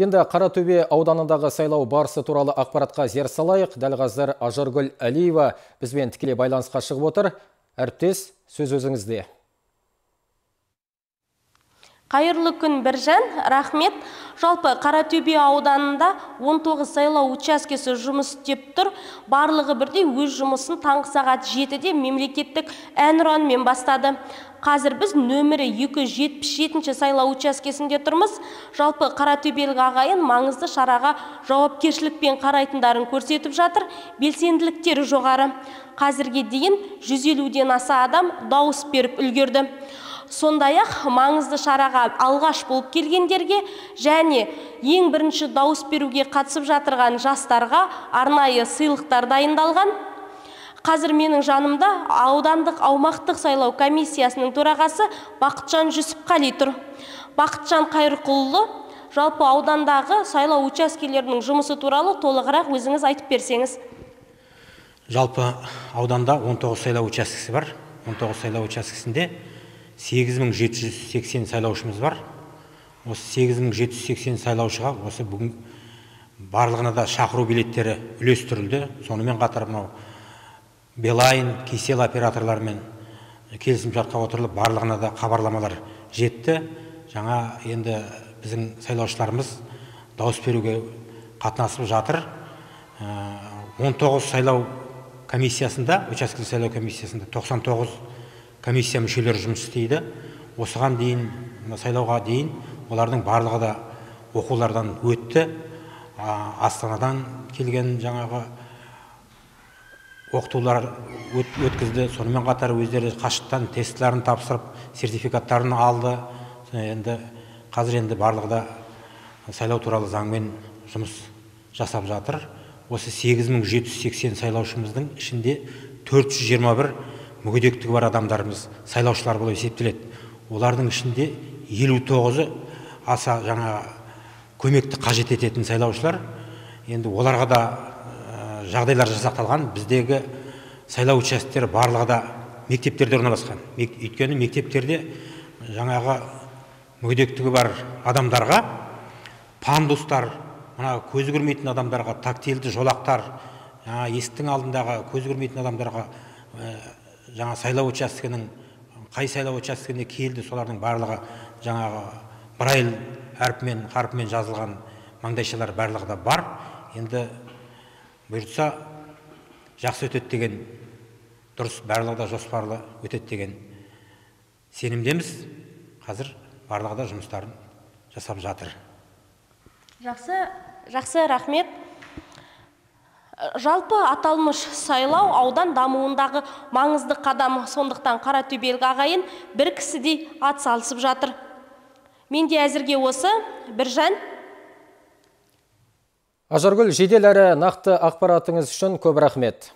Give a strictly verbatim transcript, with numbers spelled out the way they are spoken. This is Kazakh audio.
Енді Qaratöbe ауданындағы сайлау барысы туралы ақпаратқа зер салайық. Дəlğəzər Əjərğül Əliyeva бізбен тікелей байланысқа шығып отыр. Әріптес, сөз өзіңізде. Қайырлы күн, Біржан, рахмет. Жалпы Qaratöbe ауданында он тоғыз сайлау учаскесі жұмыс істеп тұр. Барлығы бірдей өз жұмысын таңғы сағат жетіде мемлекеттік әнұранмен бастады. Қазір біз нөмірі екі жүз жетпіс жетінші сайлау учаскесінде тұрмыз. Жалпы Qaratöbelік ағайын маңызды шараға жауапкершілікпен қарайтындарын көрсетіп жатыр, белсенділіктері жоғары. Қазірге дейін жүз елуден аса адам дауыс беріп үлгерді. Сондай-ақ маңызды шараға алғаш болып келгендерге және ең бірінші дауыс беруге қатысып жатырған жастарға арнайы сыйлықтар дайындалған. Қазір менің жанымда аудандық аумақтық сайлау комиссиясының төрағасы Baqytjan Jüsipqali тұр. Baqytjan Qayyrqulı, жалпы аудандағы сайлау учаскелерінің жұмысы туралы толығырақ өзіңіз айтып берсеңіз. Жалпы ауданда он тоғыз сайлау учаскесі бар. он тоғыз сайлау учаскесінде сегіз мың жеті жүз сексен сайлаушымыз бар. Осы сегіз мың жеті жүз сексен сайлаушыға осы бүгін барлығына да шақыру билеттері үлестірілді. Сонымен қатар мынау Белайн, кесел операторлармен келісімшартқа отырылып, барлығына да хабарламалар жетті. Жаңа енді біздің сайлаушыларымыз дауыс беруге қатынасып жатыр. он тоғыз сайлау комиссиясында, учаскелік сайлау комиссиясында тоқсан тоғыз комиссия мүшелері жұмыс істейді. Осыған дейін, сайлауға дейін олардың барлығы да оқулардан өтті. Астанадан келген жаңағы оқытулар өткізді, сонымен қатар өздері қашықтан тестларын тапсырып, сертификаттарын алды. Енді қазір енді барлығы да сайлау туралы заңмен жұмыс жасап жатыр. Осы сегіз мың жеті жүз сексен сайлаушымыздың ішінде төрт жүз жиырма бір мүгедектігі бар адамдарымыз сайлаушылар болып есептеледі. Олардың ішінде елу тоғызы аса жаңа көмекті қажет ететін сайлаушылар. Енді оларға да жағдайлар жасақталған. Біздегі сайлау учаскелері барлығы да мектептерде орналасқан. Өйткені мектептерде жаңағы мүгедектігі бар адамдарға пандустар, мына көзі көрмейтін адамдарға тактильді жолақтар, есіктің алдындағы көзі көрмейтін адамдарға жаңа сайлау учаскесінің қай сайлау учаскесіне келді, солардың барлығы жаңағы брайль әріпімен, қарпімен жазылған маңдайшалар барлығы да бар. Енді бұйыртса жақсы өтеді деген, дұрыс барлығы да жоспарлы өтеді деген сенімдеміз. Қазір барлығы да жұмыстарын жасап жатыр. Жақсы, жақсы, рахмет. Жалпы аталмыш сайлау аудан дамуындағы маңызды қадам, сондықтан Qaratöbelік ағайын бір кісідей ат салысып жатыр. Менде әзірге осы. Біржан. Әжәргүл, жедел әрі нақты ақпаратыңыз үшін көп рахмет.